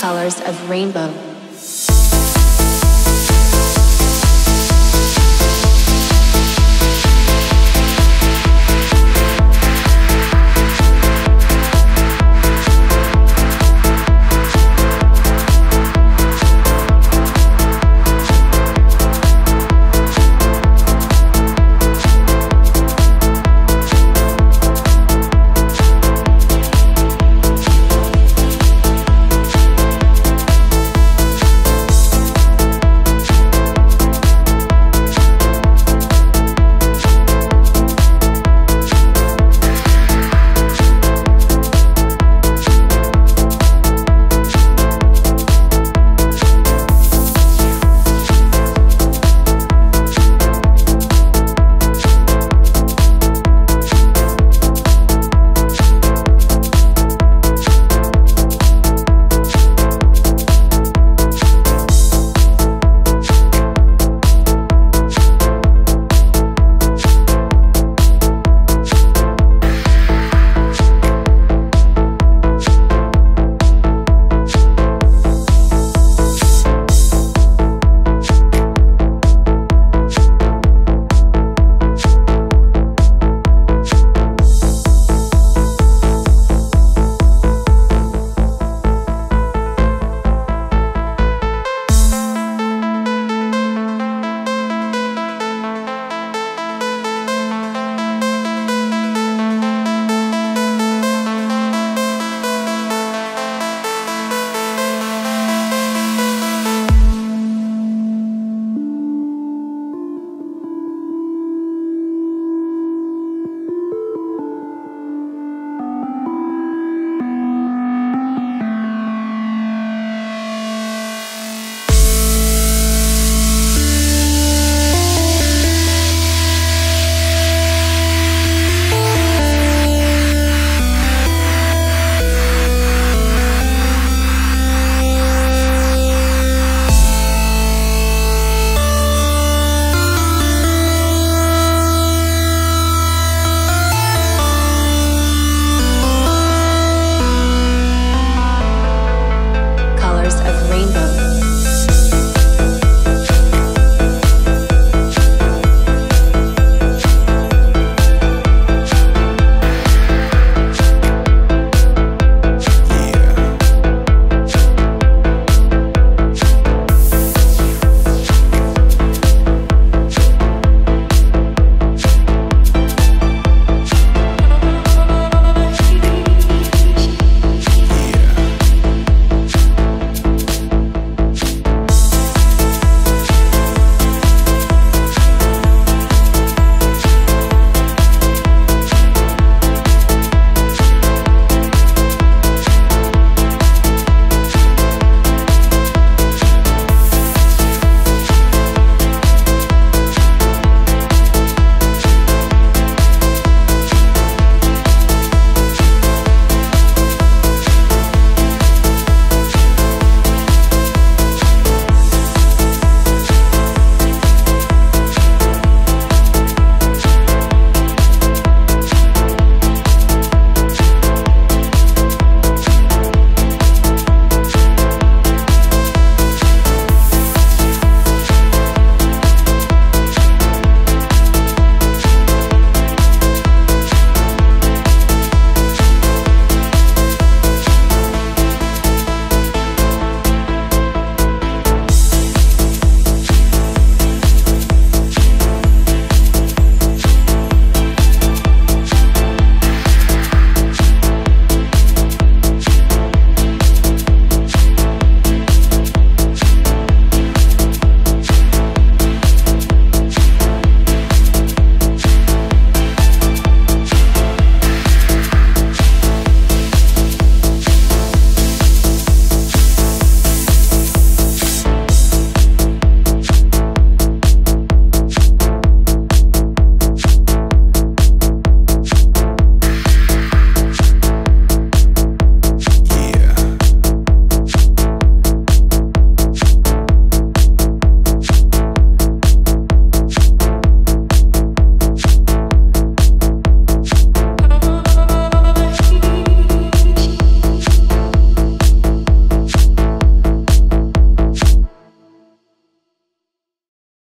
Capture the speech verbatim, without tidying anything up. colors of rainbow.